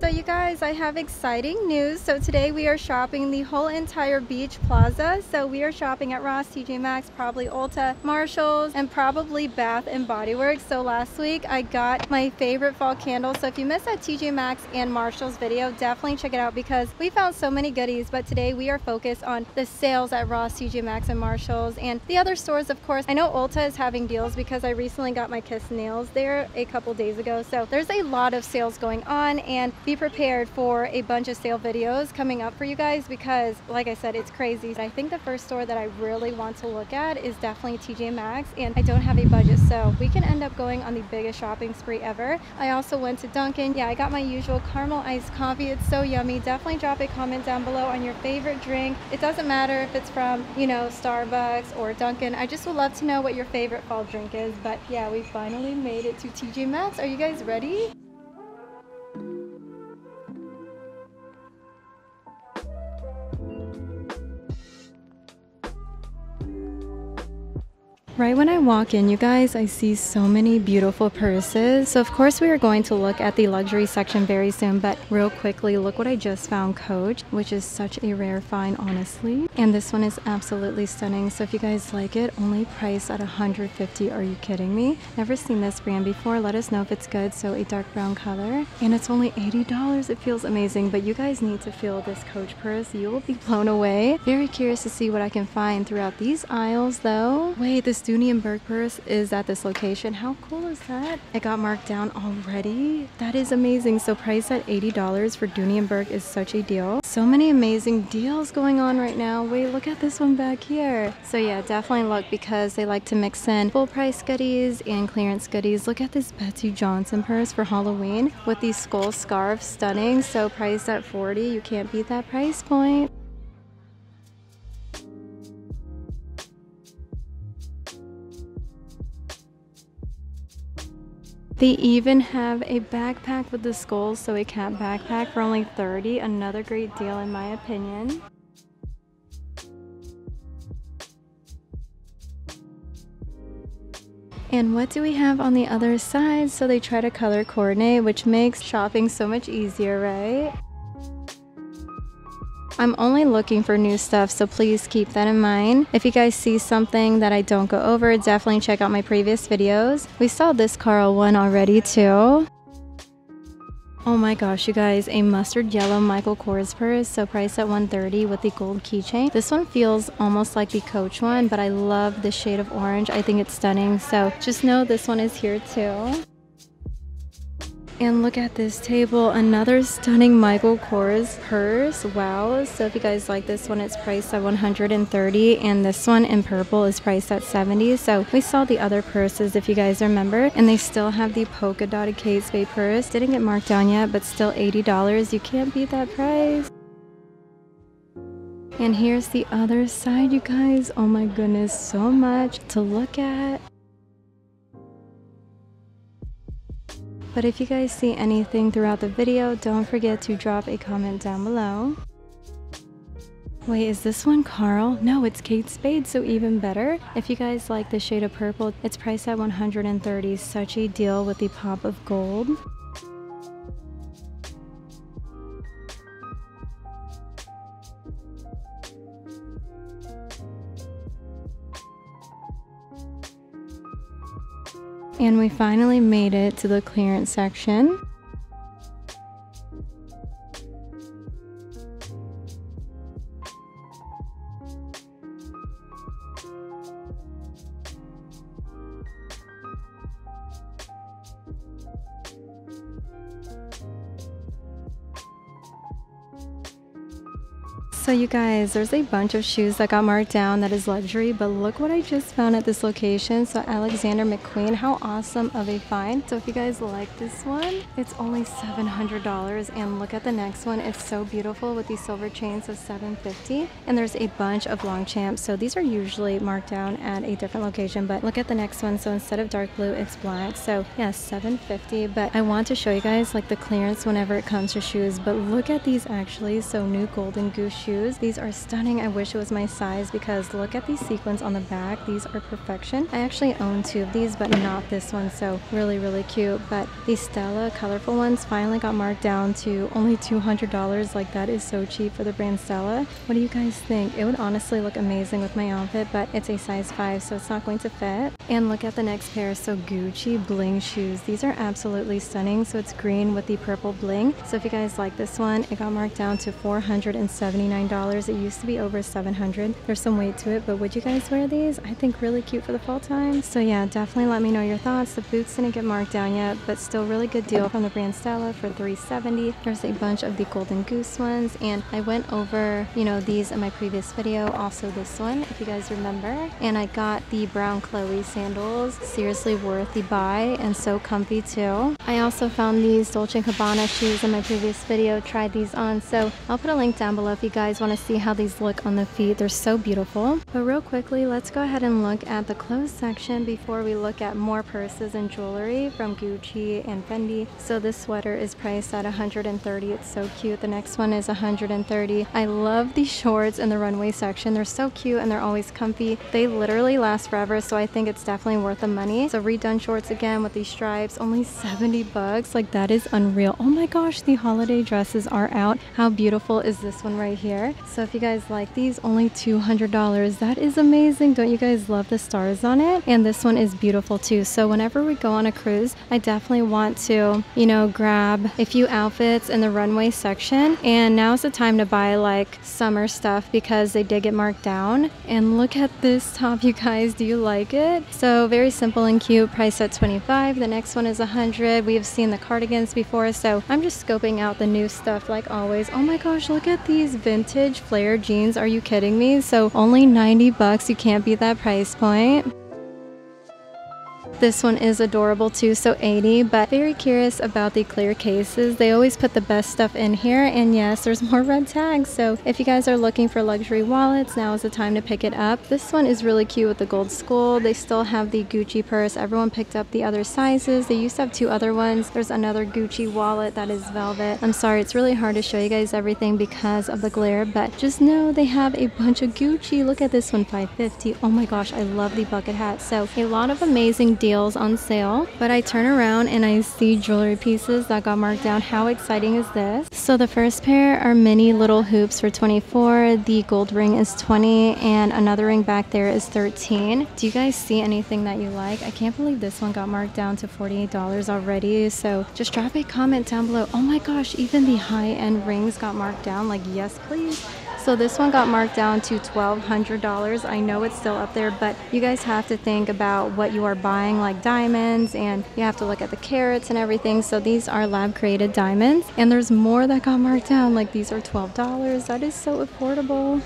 So you guys, I have exciting news. So today we are shopping the whole entire beach plaza. So we are shopping at Ross, TJ Maxx, probably Ulta, Marshalls, and probably Bath and Body Works. So last week I got my favorite fall candle. So if you missed that TJ Maxx and Marshalls video, definitely check it out because we found so many goodies. But today we are focused on the sales at Ross, TJ Maxx, and Marshalls and the other stores, of course. I know Ulta is having deals because I recently got my Kiss nails there a couple days ago. So there's a lot of sales going on, and be prepared for a bunch of sale videos coming up for you guys because, like I said, it's crazy. I think the first store that I really want to look at is definitely TJ Maxx, and I don't have a budget, so we can end up going on the biggest shopping spree ever. I also went to Dunkin'. Yeah, I got my usual caramel iced coffee. It's so yummy. Definitely drop a comment down below on your favorite drink. It doesn't matter if it's from, you know, Starbucks or Dunkin'. I just would love to know what your favorite fall drink is. But yeah, we finally made it to TJ Maxx. Are you guys ready? Right when I walk in, you guys, I see so many beautiful purses. So of course we are going to look at the luxury section very soon, but real quickly, look what I just found, Coach, which is such a rare find, honestly. And this one is absolutely stunning. So if you guys like it, only priced at $150. Are you kidding me? Never seen this brand before. Let us know if it's good. So a dark brown color, and it's only $80. It feels amazing, but you guys need to feel this Coach purse. You will be blown away. Very curious to see what I can find throughout these aisles though. Wait, this Union Berg purse is at this location. How cool is that? It got marked down already. That is amazing. So priced at $80 for Dunionberg is such a deal. So many amazing deals going on right now. Wait, look at this one back here. So yeah, definitely look because they like to mix in full price goodies and clearance goodies. Look at this Betsy Johnson purse for Halloween with these skull scarves. Stunning. So priced at $40. You can't beat that price point. They even have a backpack with the skulls, so a cat backpack for only $30. Another great deal in my opinion. And what do we have on the other side? So they try to color coordinate, which makes shopping so much easier, right? I'm only looking for new stuff, so please keep that in mind. If you guys see something that I don't go over, definitely check out my previous videos. We saw this Carl one already too. Oh my gosh, you guys, a mustard yellow Michael Kors purse, so priced at $130 with the gold keychain. This one feels almost like the Coach one, but I love the shade of orange. I think it's stunning, so just know this one is here too. And look at this table, another stunning Michael Kors purse. Wow. So if you guys like this one, it's priced at $130, and this one in purple is priced at $70. So we saw the other purses if you guys remember, and they still have the polka dotted Kate Spade purse. Didn't get marked down yet, but still $80. You can't beat that price. And here's the other side, you guys. Oh my goodness, so much to look at. But if you guys see anything throughout the video, don't forget to drop a comment down below. Wait, is this one Carl? No, it's Kate Spade, so even better. If you guys like the shade of purple, it's priced at $130. Such a deal with the pop of gold. And we finally made it to the clearance section. So you guys, there's a bunch of shoes that got marked down that is luxury, but look what I just found at this location. So Alexander McQueen, how awesome of a find. So if you guys like this one, it's only $700. And look at the next one. It's so beautiful with these silver chains of $750. And there's a bunch of Longchamps. So these are usually marked down at a different location, but look at the next one. So instead of dark blue, it's black. So yeah, $750. But I want to show you guys like the clearance whenever it comes to shoes, but look at these actually. So new Golden Goose shoes. shoes. These are stunning. I wish it was my size because look at these sequins on the back. These are perfection. I actually own two of these, but not this one, so really, really cute. But these Stella colorful ones finally got marked down to only $200. Like, that is so cheap for the brand Stella. What do you guys think? It would honestly look amazing with my outfit, but it's a size 5, so it's not going to fit. And look at the next pair. So Gucci bling shoes. These are absolutely stunning. So it's green with the purple bling. So if you guys like this one, it got marked down to $479. It used to be over $700. There's some weight to it, but would you guys wear these? I think really cute for the fall time. So yeah, definitely let me know your thoughts. The boots didn't get marked down yet, but still really good deal from the brand Stella for $370. There's a bunch of the Golden Goose ones, and I went over, you know, these in my previous video, also this one, if you guys remember. And I got the brown Chloe sandals, seriously worth the buy, and so comfy too. I also found these Dolce & Gabbana shoes in my previous video, tried these on, so I'll put a link down below if you guys want to see how these look on the feet. They're so beautiful. But real quickly, let's go ahead and look at the clothes section before we look at more purses and jewelry from Gucci and Fendi. So this sweater is priced at $130. It's so cute. The next one is $130. I love these shorts in the runway section. They're so cute and they're always comfy. They literally last forever, so I think it's definitely worth the money. So redone shorts again with these stripes, only $70. Like, that is unreal. Oh my gosh, the holiday dresses are out. How beautiful is this one right here? So if you guys like these, only $200. That is amazing. Don't you guys love the stars on it? And this one is beautiful too. So whenever we go on a cruise, I definitely want to, you know, grab a few outfits in the runway section. And now's the time to buy like summer stuff because they did get marked down. And look at this top, you guys. Do you like it? So very simple and cute, priced at $25. The next one is $100. We have seen the cardigans before, so I'm just scoping out the new stuff like always. Oh my gosh, look at these vintage flare jeans. Are you kidding me? So only $90. You can't beat that price point. This one is adorable too, so $80, but very curious about the clear cases. They always put the best stuff in here, and yes, there's more red tags. So if you guys are looking for luxury wallets, now is the time to pick it up. This one is really cute with the gold skull. They still have the Gucci purse. Everyone picked up the other sizes. They used to have two other ones. There's another Gucci wallet that is velvet. I'm sorry, it's really hard to show you guys everything because of the glare, but just know they have a bunch of Gucci. Look at this one, $550. Oh my gosh, I love the bucket hat. So a lot of amazing deals on sale, but I turn around and I see jewelry pieces that got marked down. How exciting is this? So the first pair are mini little hoops for $24. The gold ring is $20, and another ring back there is $13. Do you guys see anything that you like? I can't believe this one got marked down to $48 already, so just drop a comment down below. Oh my gosh, even the high-end rings got marked down. Like, yes please. So this one got marked down to $1,200. I know it's still up there, but you guys have to think about what you are buying, like diamonds, and you have to look at the carats and everything. So these are lab-created diamonds, and there's more that got marked down. Like, these are $12. That is so affordable.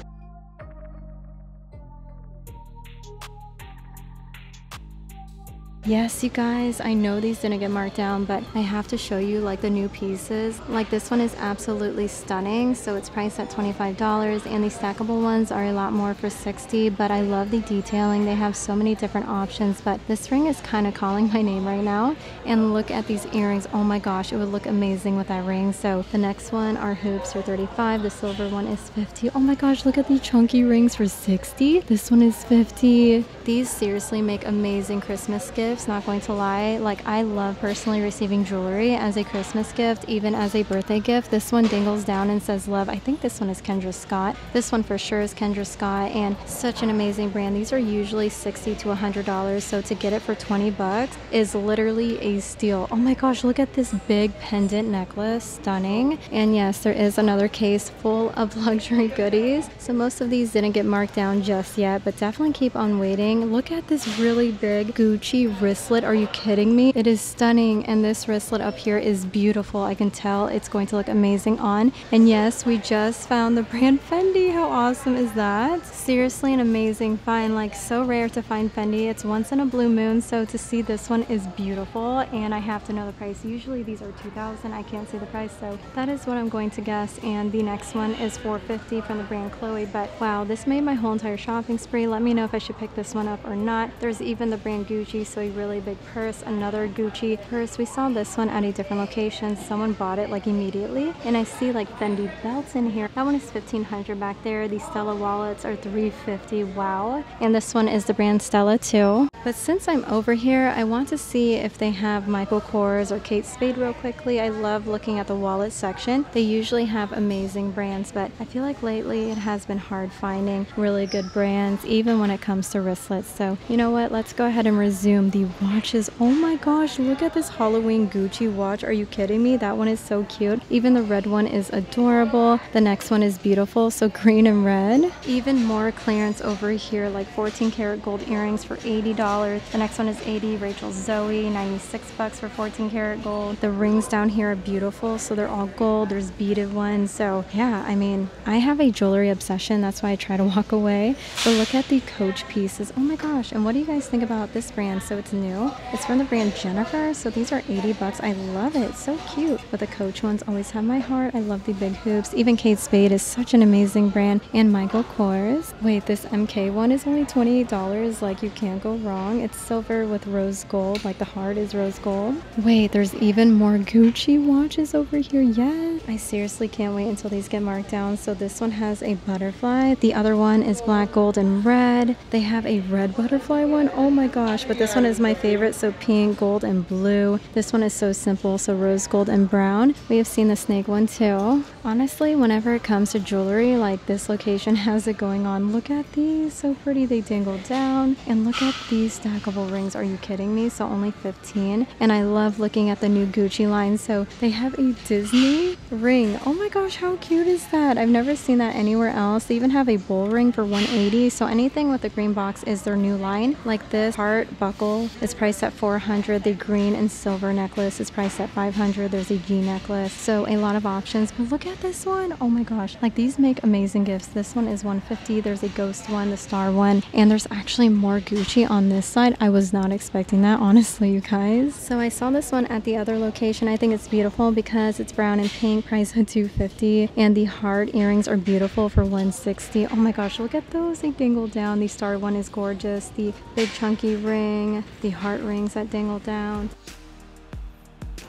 Yes, you guys, I know these didn't get marked down, but I have to show you like the new pieces. Like, this one is absolutely stunning. So it's priced at $25, and the stackable ones are a lot more for $60, but I love the detailing. They have so many different options, but this ring is kind of calling my name right now. And look at these earrings. Oh my gosh, it would look amazing with that ring. So the next one are hoops for $35. The silver one is $50. Oh my gosh, look at the chunky rings for $60. This one is $50. These seriously make amazing Christmas gifts. Not going to lie, like, I love personally receiving jewelry as a Christmas gift, even as a birthday gift. This one dangles down and says love. I think this one is Kendra Scott. This one for sure is Kendra Scott, and such an amazing brand. These are usually $60 to $100, so to get it for $20 is literally a steal. Oh my gosh, look at this big pendant necklace, stunning. And yes, there is another case full of luxury goodies. So most of these didn't get marked down just yet, but definitely keep on waiting. Look at this really big Gucci wristlet. Are you kidding me? It is stunning, and this wristlet up here is beautiful. I can tell it's going to look amazing on. And yes, we just found the brand Fendi. How awesome is that? Seriously an amazing find. Like, so rare to find Fendi. It's once in a blue moon, so to see this one is beautiful. And I have to know the price. Usually these are $2,000. I can't see the price, so that is what I'm going to guess. And the next one is $450 from the brand Chloe. But wow, this made my whole entire shopping spree. Let me know if I should pick this one up or not. There's even the brand Gucci, so really big purse, another Gucci purse. We saw this one at a different location. Someone bought it like immediately. And I see like Fendi belts in here. That one is $1,500 back there. These Stella wallets are $350. Wow. And this one is the brand Stella too. But since I'm over here, I want to see if they have Michael Kors or Kate Spade real quickly. I love looking at the wallet section. They usually have amazing brands, but I feel like lately it has been hard finding really good brands, even when it comes to wristlets. So you know what? Let's go ahead and resume the watches. Oh my gosh, look at this Halloween Gucci watch. Are you kidding me? That one is so cute. Even the red one is adorable. The next one is beautiful. So green and red. Even more clearance over here, like 14 karat gold earrings for $80. The next one is $80. Rachel Zoe, $96 for 14 karat gold. The rings down here are beautiful. So they're all gold. There's beaded ones. So yeah, I mean, I have a jewelry obsession. That's why I try to walk away. But look at the Coach pieces. Oh my gosh. And what do you guys think about this brand? So it's new. It's from the brand Jennifer. So these are $80. I love it. So cute. But the Coach ones always have my heart. I love the big hoops. Even Kate Spade is such an amazing brand. And Michael Kors. Wait, this MK one is only $28. Like, you can't go wrong. It's silver with rose gold. Like, the heart is rose gold. Wait, there's even more Gucci watches over here. Yes. I seriously can't wait until these get marked down. So this one has a butterfly. The other one is black, gold, and red. They have a red butterfly one. Oh my gosh. But this one is my favorite. So pink, gold, and blue. This one is so simple. So rose gold and brown. We have seen the snake one too. Honestly, whenever it comes to jewelry, like, this location has it going on. Look at these. So pretty. They dangle down. And look at these stackable rings. Are you kidding me? So only $15. And I love looking at the new Gucci line. So they have a Disney ring. Oh my gosh, how cute is that? I've never seen that anywhere else. They even have a bull ring for $180. So anything with the green box is their new line. Like this heart buckle is priced at $400. The green and silver necklace is priced at $500. There's a G necklace. So a lot of options. But look at this one. Oh my gosh, like, these make amazing gifts. This one is $150. There's a ghost one, the star one, and there's actually more Gucci on this side. I was not expecting that, honestly, you guys. So I saw this one at the other location. I think it's beautiful because it's brown and pink, priced at $250. And the heart earrings are beautiful for $160. Oh my gosh, look at those. They dangle down. The star one is gorgeous. The big chunky ring, the heart rings that dangle down.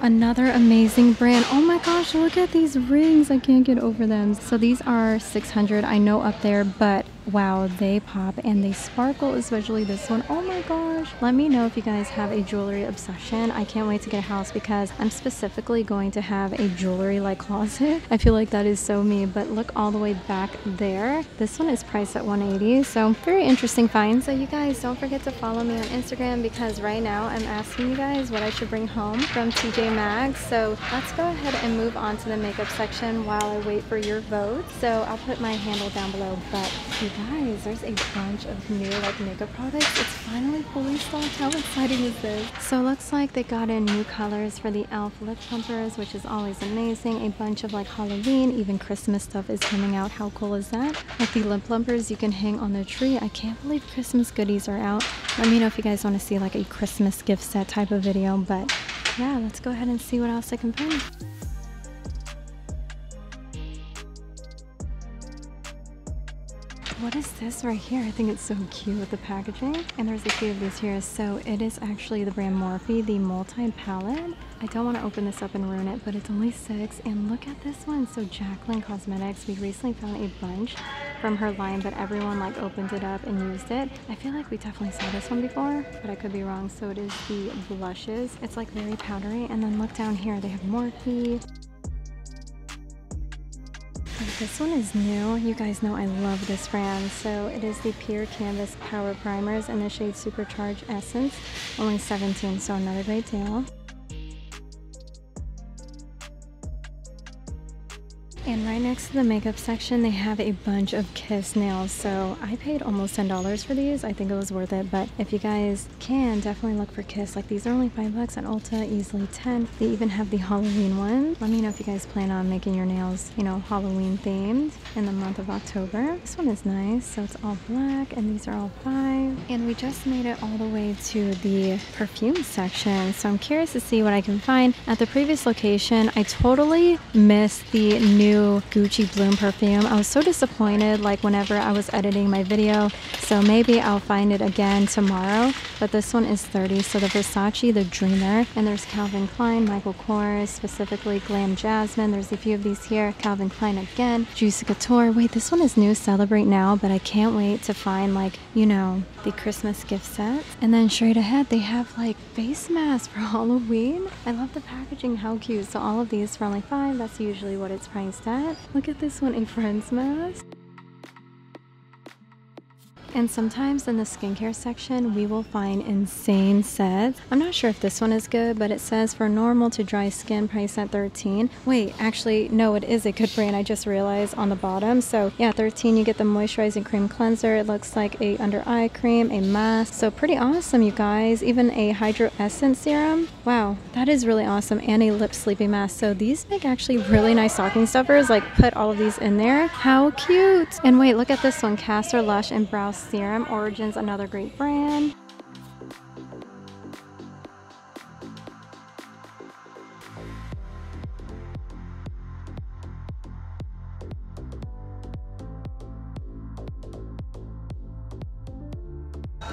Another amazing brand. Oh my gosh, look at these rings. I can't get over them. So these are $600. I know up there, but wow, they pop and they sparkle, especially this one. Oh my gosh. Let me know if you guys have a jewelry obsession. I can't wait to get a house because I'm specifically going to have a jewelry like closet. I feel like that is so me. But look all the way back there. This one is priced at $180. So very interesting find. So you guys, don't forget to follow me on Instagram because right now I'm asking you guys what I should bring home from TJ Maxx. So let's go ahead and move on to the makeup section while I wait for your vote. So I'll put my handle down below, but guys, there's a bunch of new like makeup products. It's finally fully stocked. How exciting is this? So it looks like they got in new colors for the e.l.f. lip plumpers, which is always amazing. A bunch of like Halloween, even Christmas stuff is coming out. How cool is that? With the lip plumpers, you can hang on the tree. I can't believe Christmas goodies are out. Let me know if you guys want to see like a Christmas gift set type of video, but yeah, let's go ahead and see what else I can find. What is this right here? I think it's so cute with the packaging. And there's a few of these here. So it is actually the brand Morphe, the multi-palette. I don't want to open this up and ruin it, but it's only $6. And look at this one. So Jaclyn Cosmetics, we recently found a bunch from her line, but everyone like opened it up and used it. I feel like we definitely saw this one before, but I could be wrong. So it is the blushes. It's like very powdery. And then look down here, they have Morphe. This one is new. You guys know I love this brand. So it is the Pure Canvas Power Primers in the shade Supercharged Essence. Only $17, so another great deal. And right next to the makeup section, they have a bunch of Kiss nails. So I paid almost $10 for these. I think it was worth it. But if you guys can, definitely look for Kiss. Like, these are only $5 at Ulta, easily $10. They even have the Halloween one. Let me know if you guys plan on making your nails, you know, Halloween themed in the month of October. This one is nice. So it's all black and these are all $5. And we just made it all the way to the perfume section. So I'm curious to see what I can find. At the previous location, I totally missed the new new Gucci Bloom perfume. I was so disappointed like whenever I was editing my video, so maybe I'll find it again tomorrow, but this one is $30. So the Versace, the Dreamer, and there's Calvin Klein, Michael Kors, specifically Glam Jasmine. There's a few of these here. Calvin Klein again, Juicy Couture. Wait, this one is new, Celebrate Now, but I can't wait to find like, you know, the Christmas gift sets. And then straight ahead they have like face masks for Halloween. I love the packaging, how cute. So all of these for only $5, that's usually what it's priced at. Look at this one, a Friends mask. And sometimes in the skincare section, we will find insane sets. I'm not sure if this one is good, but it says for normal to dry skin, price at $13. Wait, actually, no, it is a good brand. I just realized on the bottom. So yeah, $13, you get the moisturizing cream cleanser. It looks like a under eye cream, a mask. So pretty awesome, you guys. Even a hydro essence serum. Wow, that is really awesome. And a lip sleeping mask. So these make actually really nice stocking stuffers. Like put all of these in there. How cute. And wait, look at this one, Castor Lush and Brow Serum. Origin's another great brand.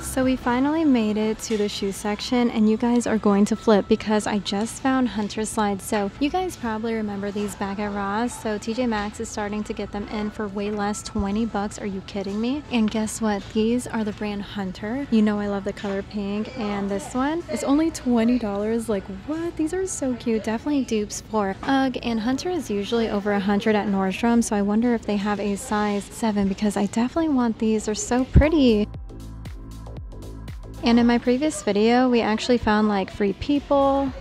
So we finally made it to the shoe section, and you guys are going to flip because I just found Hunter slides. So you guys probably remember these back at Ross. So TJ Maxx is starting to get them in for way less, 20 bucks. Are you kidding me? And guess what? These are the brand Hunter. You know I love the color pink, and this one is only $20. Like what? These are so cute. Definitely dupes for UGG, and Hunter is usually over 100 at Nordstrom. So I wonder if they have a size 7 because I definitely want these. They're so pretty. And in my previous video, we actually found like Free People.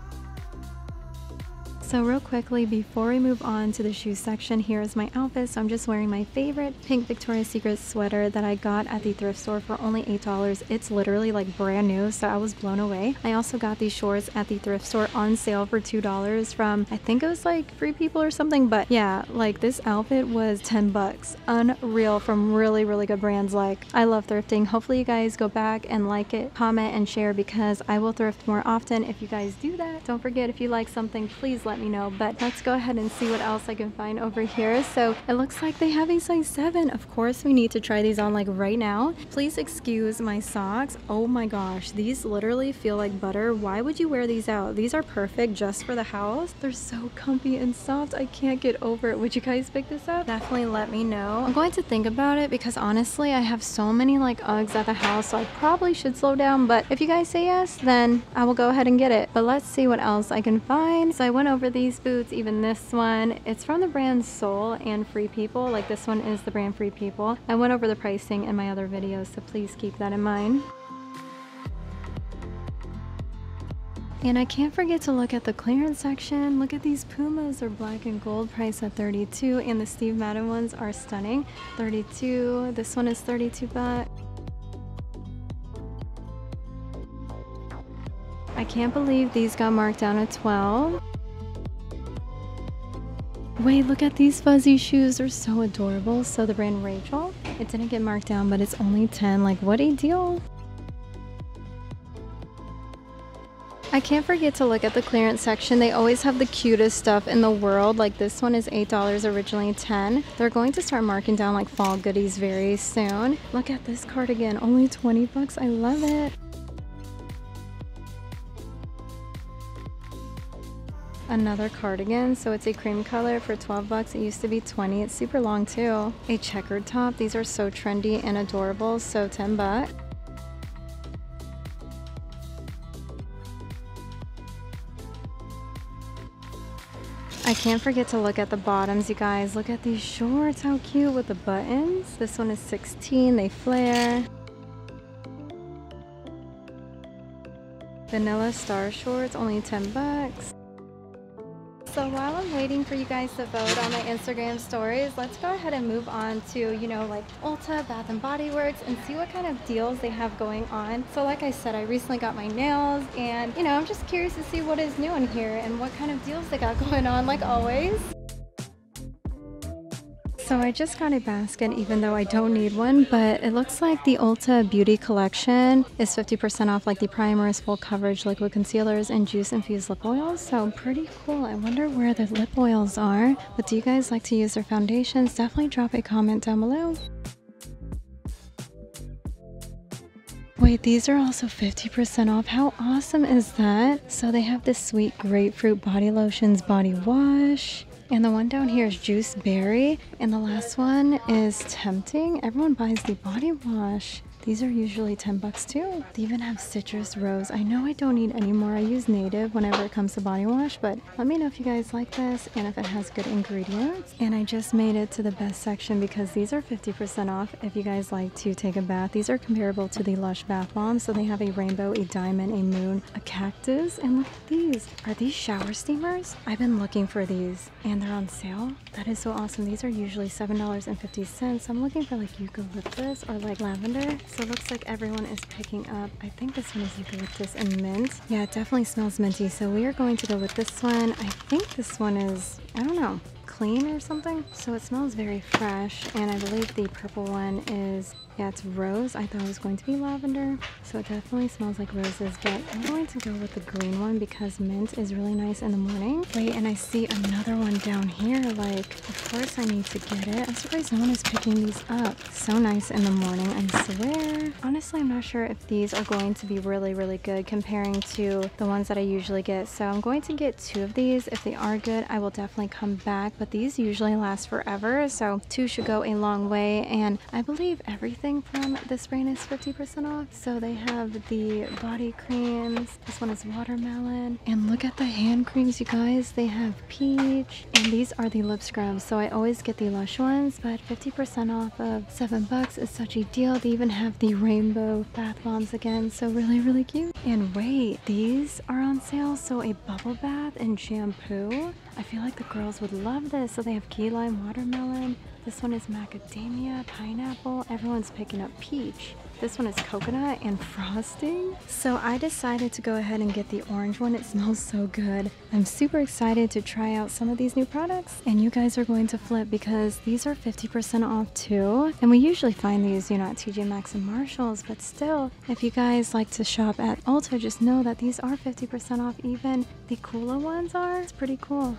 So real quickly, before we move on to the shoe section, here is my outfit. So I'm just wearing my favorite pink Victoria's Secret sweater that I got at the thrift store for only $8. It's literally like brand new, so I was blown away. I also got these shorts at the thrift store on sale for $2 from, I think it was like Free People or something, but yeah, like this outfit was 10 bucks. Unreal, from really, really good brands. Like I love thrifting. Hopefully you guys go back and like it, comment and share because I will thrift more often if you guys do that. Don't forget, if you like something, please let me know. But let's go ahead and see what else I can find over here. So it looks like they have a size 7. Of course we need to try these on like right now. Please excuse my socks. Oh my gosh, these literally feel like butter. Why would you wear these out? These are perfect just for the house. They're so comfy and soft. I can't get over it. Would you guys pick this up? Definitely let me know. I'm going to think about it because honestly I have so many like Uggs at the house, so I probably should slow down, but if you guys say yes, then I will go ahead and get it. But let's see what else I can find. So I went over these boots, even this one. It's from the brand Soul and Free People. Like this one is the brand Free People. I went over the pricing in my other videos, so please keep that in mind. And I can't forget to look at the clearance section. Look at these Pumas. They're black and gold, priced at $32, and the Steve Madden ones are stunning. $32. This one is $32. I can't believe these got marked down at $12. Wait, look at these fuzzy shoes. They're so adorable. So the brand Rachel, it didn't get marked down, but it's only $10. Like what a deal. I can't forget to look at the clearance section. They always have the cutest stuff in the world. Like this one is $8, originally $10. They're going to start marking down like fall goodies very soon. Look at this cardigan, only 20 bucks. I love it. Another cardigan, so it's a cream color for 12 bucks. It used to be 20. It's super long too. A checkered top. These are so trendy and adorable, so 10 bucks. I can't forget to look at the bottoms, you guys. Look at these shorts, how cute with the buttons. This one is 16, they flare. Vanilla Star shorts, only 10 bucks. So while I'm waiting for you guys to vote on my Instagram stories, let's go ahead and move on to, you know, like Ulta, Bath and Body Works, and see what kind of deals they have going on. So like I said, I recently got my nails, and you know, I'm just curious to see what is new in here and what kind of deals they got going on, like always. So I just got a basket even though I don't need one, but it looks like the Ulta Beauty Collection is 50% off, like the primers, full coverage liquid concealers, and juice infused lip oils. So pretty cool. I wonder where the lip oils are. But do you guys like to use their foundations? Definitely drop a comment down below. Wait, these are also 50% off. How awesome is that? So they have this sweet grapefruit body lotions body wash. And the one down here is juice berry. And the last one is tempting. Everyone buys the body wash. These are usually 10 bucks too. They even have citrus rose. I know I don't need any more. I use native whenever it comes to body wash, but let me know if you guys like this and if it has good ingredients. And I just made it to the best section because these are 50% off if you guys like to take a bath. These are comparable to the Lush bath bombs. So they have a rainbow, a diamond, a moon, a cactus, and look at these. Are these shower steamers? I've been looking for these and they're on sale. That is so awesome. These are usually $7.50. I'm looking for like eucalyptus or like lavender. So it looks like everyone is picking up. I think this one is eucalyptus and mint. Yeah, it definitely smells minty. So we are going to go with this one. I think this one is, I don't know, clean or something. So it smells very fresh. And I believe the purple one is, yeah, it's rose. I thought it was going to be lavender. So it definitely smells like roses, but I'm going to go with the green one because mint is really nice in the morning. Wait, and I see another one down here. Like, of course I need to get it. I'm surprised no one is picking these up. So nice in the morning, I swear. Honestly, I'm not sure if these are going to be really, really good comparing to the ones that I usually get. So I'm going to get two of these. If they are good, I will definitely come back, but these usually last forever. So two should go a long way. And I believe everything from this brand is 50% off. So they have the body creams. This one is watermelon. And look at the hand creams, you guys. They have peach. And these are the lip scrubs. So I always get the Lush ones, but 50% off of $7 is such a deal. They even have the rainbow bath bombs again. So really, really cute. And wait, these are on sale. So a bubble bath and shampoo. I feel like the girls would love this. So they have key lime, watermelon. This one is macadamia, pineapple. Everyone's picking up peach. This one is coconut and frosting. So I decided to go ahead and get the orange one. It smells so good. I'm super excited to try out some of these new products. And you guys are going to flip because these are 50% off too. And we usually find these, you know, at TJ Maxx and Marshalls. But still, if you guys like to shop at Ulta, just know that these are 50% off. Even the cooler ones are. It's pretty cool.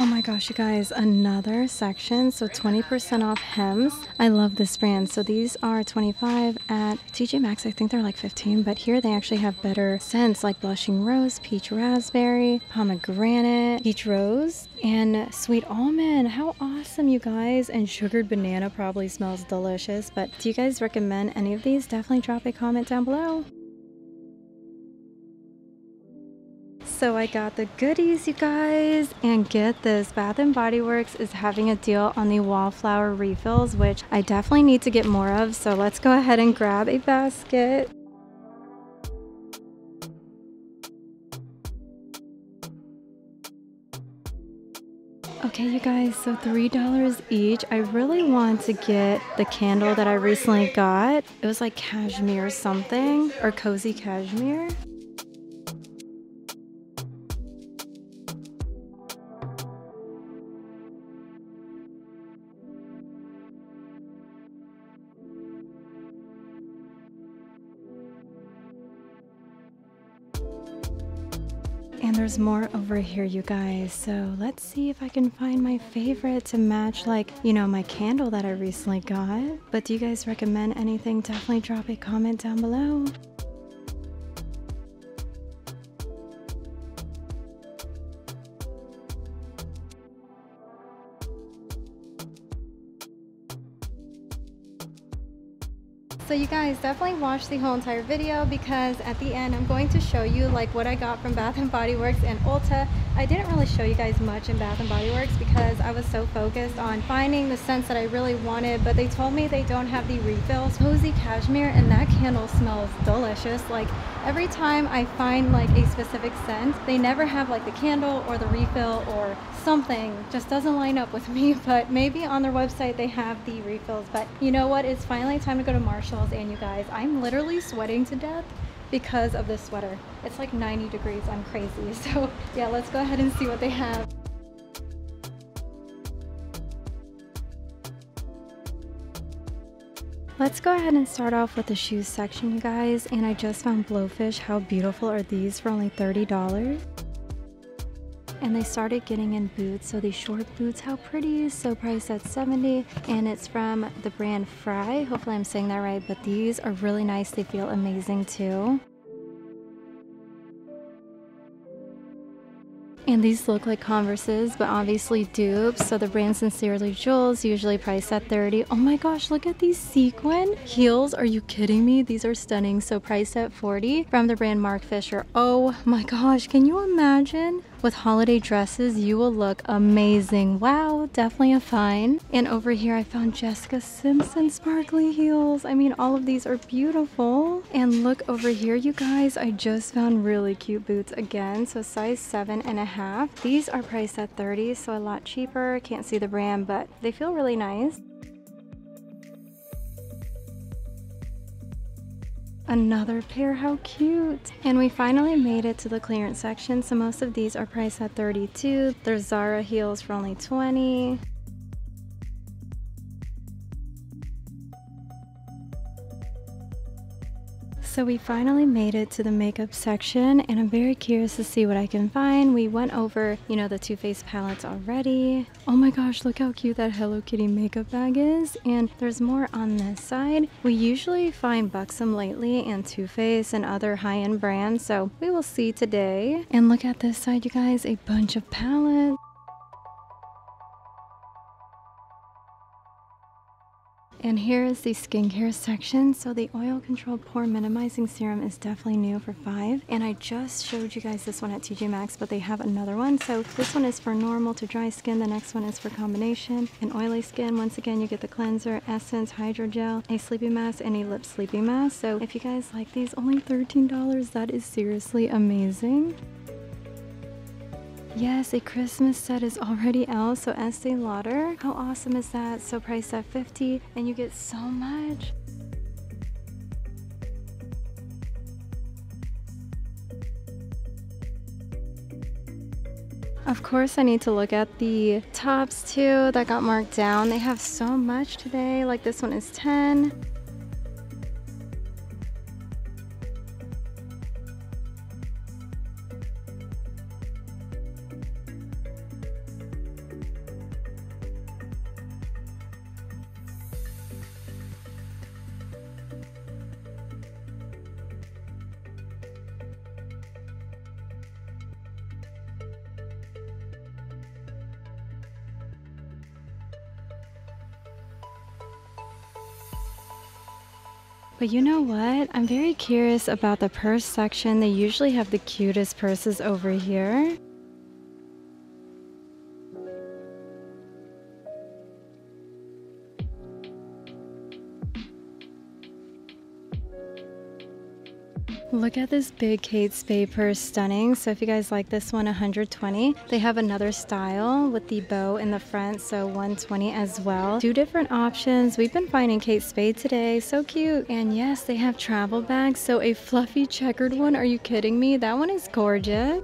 Oh my gosh, you guys, another section. So 20% off hems. I love this brand. So these are $25 at TJ Maxx. I think they're like $15, but here they actually have better scents like blushing rose, peach raspberry, pomegranate, peach rose, and sweet almond. How awesome, you guys. And sugared banana probably smells delicious, but do you guys recommend any of these? Definitely drop a comment down below. So I got the goodies, you guys, and get this, Bath and Body Works is having a deal on the wallflower refills, which I definitely need to get more of, so let's go ahead and grab a basket. Okay, you guys, so $3 each. I really want to get the candle that I recently got. It was like cashmere something, or cozy cashmere. And there's more over here, you guys. So let's see if I can find my favorite to match, like, you know, my candle that I recently got. But do you guys recommend anything? Definitely drop a comment down below. So you guys, definitely watch the whole entire video because at the end I'm going to show you like what I got from Bath and Body Works and Ulta. I didn't really show you guys much in Bath and Body Works because I was so focused on finding the scents that I really wanted, but they told me they don't have the refills. Cozy cashmere, and that candle smells delicious. Like, every time I find like a specific scent, they never have like the candle or the refill or something. Just doesn't line up with me, but maybe on their website they have the refills. But you know what? It's finally time to go to Marshalls. And you guys, I'm literally sweating to death because of this sweater. It's like 90 degrees. I'm crazy. So yeah, let's go ahead and see what they have. Let's go ahead and start off with the shoes section, you guys. And I just found Blowfish. How beautiful are these for only $30? And they started getting in boots, so these short boots, how pretty. So priced at $70, and it's from the brand Fry. Hopefully I'm saying that right, but these are really nice. They feel amazing too. And these look like Converses, but obviously dupes. So the brand Sincerely Jewels, usually priced at $30. Oh my gosh, look at these sequin heels. Are you kidding me? These are stunning. So priced at $40 from the brand Mark Fisher. Oh my gosh, can you imagine? With holiday dresses, you will look amazing. Wow, definitely a find. And over here, I found Jessica Simpson sparkly heels. I mean, all of these are beautiful. And look over here, you guys. I just found really cute boots again. So size 7.5. These are priced at $30, so a lot cheaper. Can't see the brand, but they feel really nice. Another pair, how cute. And we finally made it to the clearance section. So most of these are priced at $32. There's Zara heels for only $20. So we finally made it to the makeup section, and I'm very curious to see what I can find. We went over, you know, the Too Faced palettes already. Oh my gosh, look how cute that Hello Kitty makeup bag is. And there's more on this side. We usually find Buxom lately and Too Faced and other high-end brands, so we will see today. And look at this side, you guys, a bunch of palettes. And here is the skincare section. So the oil control pore minimizing serum is definitely new for $5. And I just showed you guys this one at TJ Maxx, but they have another one. So this one is for normal to dry skin. The next one is for combination and oily skin. Once again, you get the cleanser, essence, hydrogel, a sleeping mask, and a lip sleeping mask. So if you guys like these, only $13. That is seriously amazing. Yes, a Christmas set is already out, so Estee Lauder. How awesome is that? So priced at $50, and you get so much. Of course, I need to look at the tops too that got marked down. They have so much today, like this one is $10. But you know what? I'm very curious about the purse section. They usually have the cutest purses over here. Look at this big Kate Spade purse, stunning. So if you guys like this one, $120. They have another style with the bow in the front, so $120 as well. Two different options. We've been finding Kate Spade today, so cute. And yes, they have travel bags, so a fluffy checkered one. Are you kidding me? That one is gorgeous.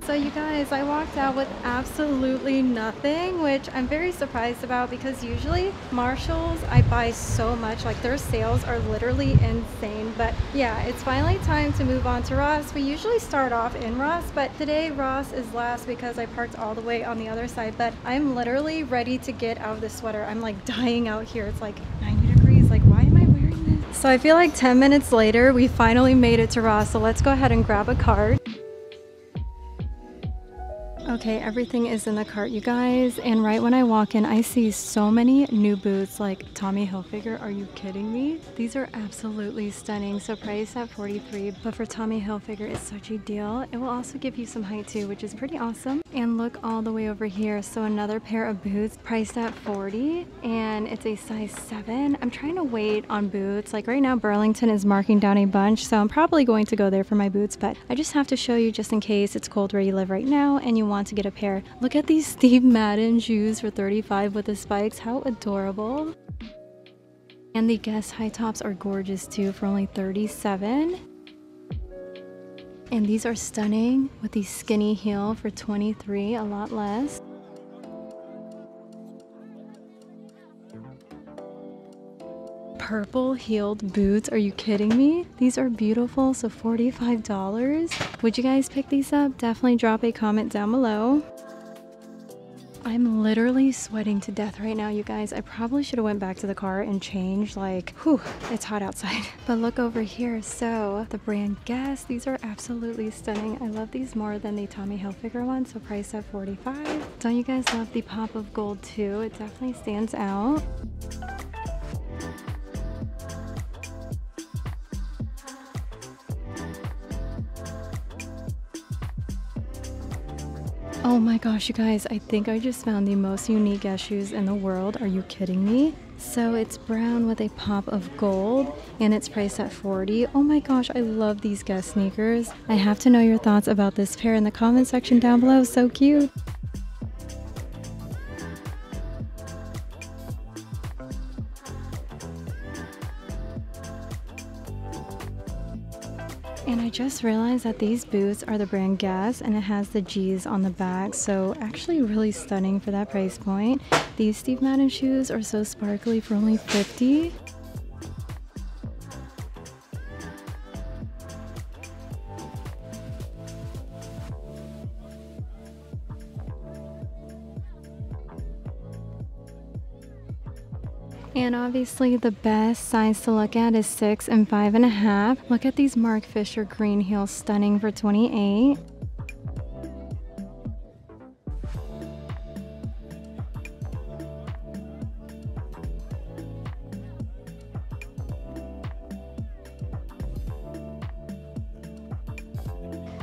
So you guys, I walked out with absolutely nothing, which I'm very surprised about because usually Marshalls, I buy so much. Like their sales are literally insane. But yeah, it's finally time to move on to Ross. We usually start off in Ross, but today Ross is last because I parked all the way on the other side. But I'm literally ready to get out of this sweater. I'm like dying out here. It's like 90 degrees. Like, why am I wearing this? So I feel like 10 minutes later, we finally made it to Ross. So let's go ahead and grab a card. Okay, everything is in the cart, you guys, and right when I walk in, I see so many new boots, like Tommy Hilfiger. Are you kidding me? These are absolutely stunning, so priced at $43, but for Tommy Hilfiger, it's such a deal. It will also give you some height too, which is pretty awesome. And look all the way over here, so another pair of boots priced at $40, and it's a size 7. I'm trying to wait on boots. Like right now, Burlington is marking down a bunch, so I'm probably going to go there for my boots, but I just have to show you just in case it's cold where you live right now and you want to get a pair. Look at these Steve Madden shoes for $35 with the spikes. How adorable. And the Guess high tops are gorgeous too for only $37. And these are stunning with the skinny heel for $23, a lot less. Purple heeled boots, are you kidding me? These are beautiful, so $45. Would you guys pick these up? Definitely drop a comment down below. I'm literally sweating to death right now, you guys. I probably should have went back to the car and changed, like, whew, it's hot outside. But look over here. So the brand Guess, these are absolutely stunning. I love these more than the Tommy Hilfiger one, so priced at $45. Don't you guys love the pop of gold too? It definitely stands out. Oh my gosh, you guys, I think I just found the most unique Guess shoes in the world. Are you kidding me? So it's brown with a pop of gold and it's priced at $40. Oh my gosh, I love these Guess sneakers. I have to know your thoughts about this pair in the comment section down below. So cute. And I just realized that these boots are the brand Guess and it has the G's on the back, so actually really stunning for that price point. These Steve Madden shoes are so sparkly for only $50. And obviously the best size to look at is 6 and 5.5. Look at these Mark Fisher green heels, stunning for $28.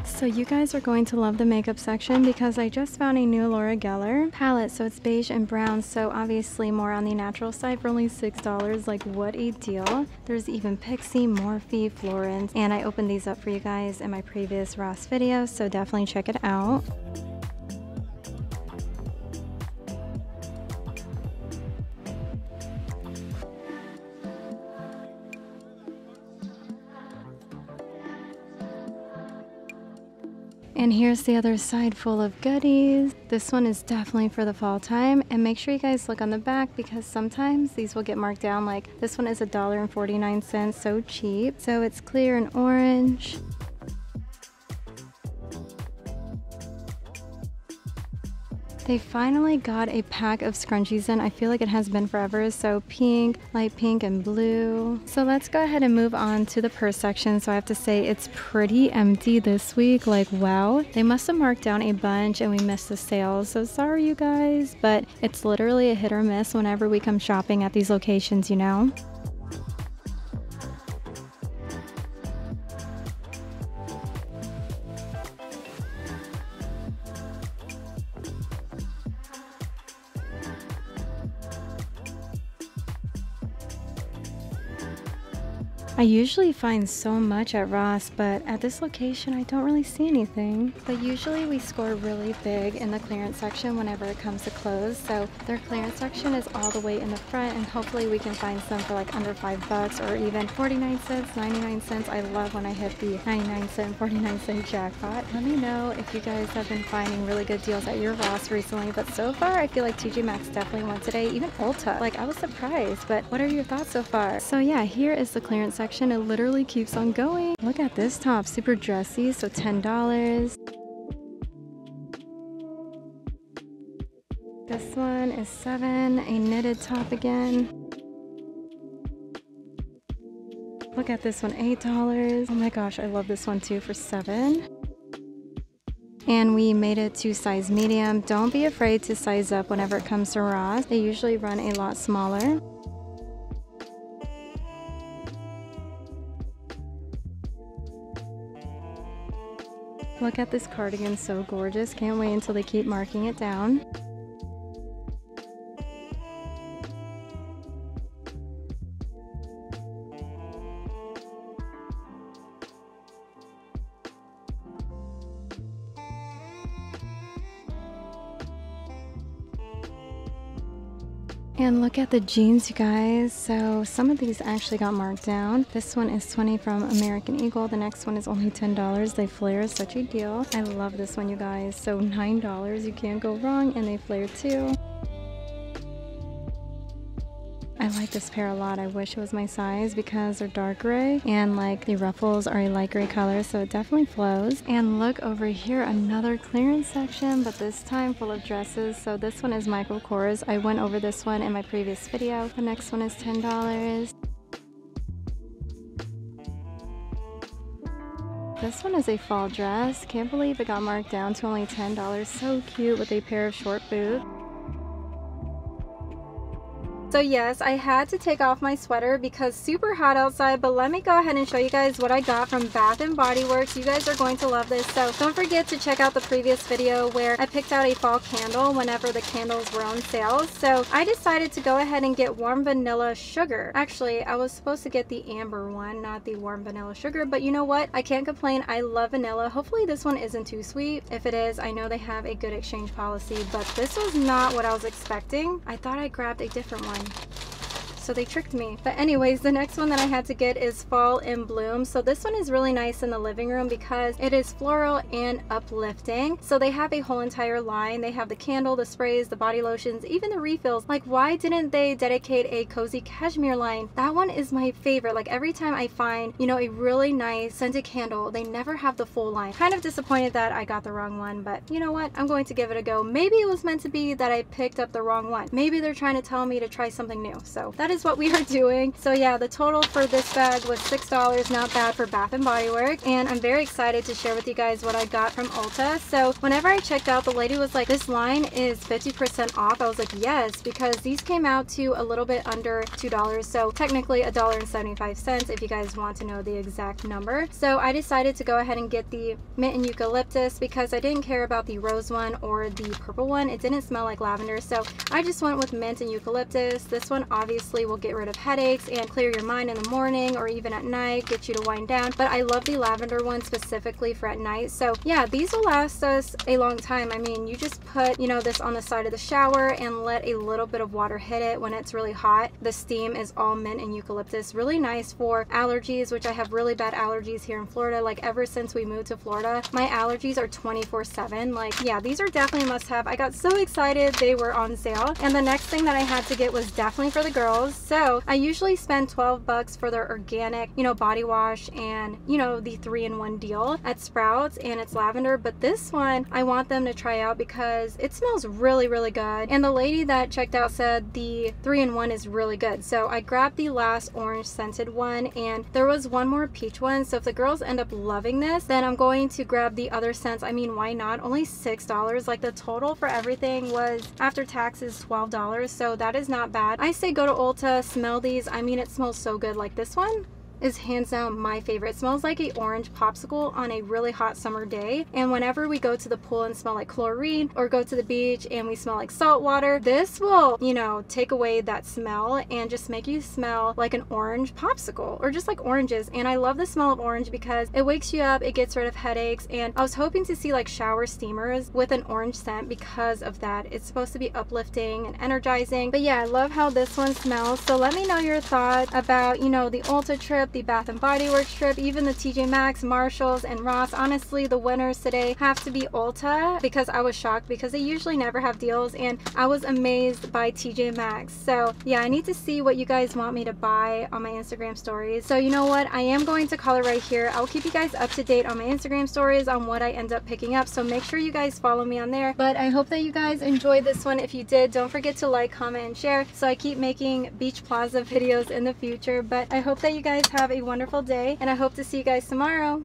So you guys are going to love the makeup section because I just found a new Laura Geller palette. So it's beige and brown, so obviously more on the natural side for only $6. Like, what a deal. There's even Pixie, Morphe, Florence, and I opened these up for you guys in my previous Ross video, so definitely check it out. And here's the other side full of goodies. This one is definitely for the fall time. And make sure you guys look on the back because sometimes these will get marked down. Like this one is $1.49, so cheap. So it's clear and orange. They finally got a pack of scrunchies in. I feel like it has been forever. So pink, light pink, and blue. So let's go ahead and move on to the purse section. So I have to say it's pretty empty this week. Like, wow. They must have marked down a bunch and we missed the sales. So sorry, you guys. But it's literally a hit or miss whenever we come shopping at these locations, you know? I usually find so much at Ross, but at this location I don't really see anything. But usually we score really big in the clearance section whenever it comes to clothes, so their clearance section is all the way in the front, and hopefully we can find some for like under $5 or even 49 cents, 99 cents. I love when I hit the 99 cent, 49 cent jackpot. Let me know if you guys have been finding really good deals at your Ross recently, but so far I feel like TJ Maxx definitely won today, even Ulta. Like, I was surprised, but what are your thoughts so far? So yeah, here is the clearance section. It literally keeps on going. Look at this top, super dressy, so $10. This one is $7, a knitted top again. Look at this one, $8. Oh my gosh, I love this one too for $7. And we made it to size medium. Don't be afraid to size up whenever it comes to Ross. They usually run a lot smaller. Look at this cardigan, so gorgeous. Can't wait until they keep marking it down. And look at the jeans, you guys. So some of these actually got marked down. This one is $20 from American Eagle. The next one is only $10. They flare is such a deal. I love this one, you guys. So $9, you can't go wrong, and they flare too. I like this pair a lot. I wish it was my size because they're dark gray and like the ruffles are a light gray color, so it definitely flows. And look over here, another clearance section, but this time full of dresses. So this one is Michael Kors. I went over this one in my previous video. The next one is $10. This one is a fall dress. Can't believe it got marked down to only $10. So cute with a pair of short boots. So yes, I had to take off my sweater because super hot outside, but let me go ahead and show you guys what I got from Bath and Body Works. You guys are going to love this, so don't forget to check out the previous video where I picked out a fall candle whenever the candles were on sale. So I decided to go ahead and get warm vanilla sugar. Actually, I was supposed to get the amber one, not the warm vanilla sugar, but you know what? I can't complain. I love vanilla. Hopefully this one isn't too sweet. If it is, I know they have a good exchange policy, but this was not what I was expecting. I thought I grabbed a different one. So they tricked me. But anyways, the next one that I had to get is Fall in Bloom. So this one is really nice in the living room because it is floral and uplifting. So they have a whole entire line. They have the candle, the sprays, the body lotions, even the refills. Like, why didn't they dedicate a cozy cashmere line? That one is my favorite. Like, every time I find, you know, a really nice scented candle, they never have the full line. Kind of disappointed that I got the wrong one, but you know what? I'm going to give it a go. Maybe it was meant to be that I picked up the wrong one. Maybe they're trying to tell me to try something new. So that is what we are doing. So yeah, the total for this bag was $6. Not bad for Bath and Body Works, and I'm very excited to share with you guys what I got from Ulta. So whenever I checked out, the lady was like, this line is 50% off. I was like, yes, because these came out to a little bit under $2, so technically $1.75 if you guys want to know the exact number. So I decided to go ahead and get the mint and eucalyptus because I didn't care about the rose one or the purple one. It didn't smell like lavender, so I just went with mint and eucalyptus. This one obviously will get rid of headaches and clear your mind in the morning or even at night, get you to wind down. But I love the lavender one specifically for at night. So yeah, these will last us a long time. I mean, you just put, you know, this on the side of the shower and let a little bit of water hit it when it's really hot. The steam is all mint and eucalyptus. Really nice for allergies, which I have really bad allergies here in Florida. Like, ever since we moved to Florida, my allergies are 24/7. Like, yeah, these are definitely a must have. I got so excited they were on sale. And the next thing that I had to get was definitely for the girls. So I usually spend $12 for their organic, you know, body wash and, you know, the 3-in-1 deal at Sprouts, and it's lavender. But this one I want them to try out because it smells really, really good. And the lady that checked out said the 3-in-1 is really good. So I grabbed the last orange scented one, and there was one more peach one. So if the girls end up loving this, then I'm going to grab the other scents. I mean, why not? Only $6. Like, the total for everything was, after taxes, $12. So that is not bad. I say go to Ulta. Smell these. I mean, it smells so good. Like, this one is hands down my favorite. It smells like a orange popsicle on a really hot summer day, and whenever we go to the pool and smell like chlorine, or go to the beach and we smell like salt water, this will, you know, take away that smell and just make you smell like an orange popsicle, or just like oranges. And I love the smell of orange because it wakes you up, it gets rid of headaches. And I was hoping to see like shower steamers with an orange scent because of that. It's supposed to be uplifting and energizing. But yeah, I love how this one smells. So let me know your thoughts about, you know, the Ulta trip, the Bath and Body Works trip, even the TJ Maxx, Marshalls, and Ross. Honestly, the winners today have to be Ulta because I was shocked because they usually never have deals, and I was amazed by TJ Maxx. So yeah, I need to see what you guys want me to buy on my Instagram stories. So you know what? I am going to call it right here. I'll keep you guys up to date on my Instagram stories on what I end up picking up, so make sure you guys follow me on there. But I hope that you guys enjoyed this one. If you did, don't forget to like, comment, and share so I keep making Beach Plaza videos in the future. But I hope that you guys have a wonderful day, and I hope to see you guys tomorrow.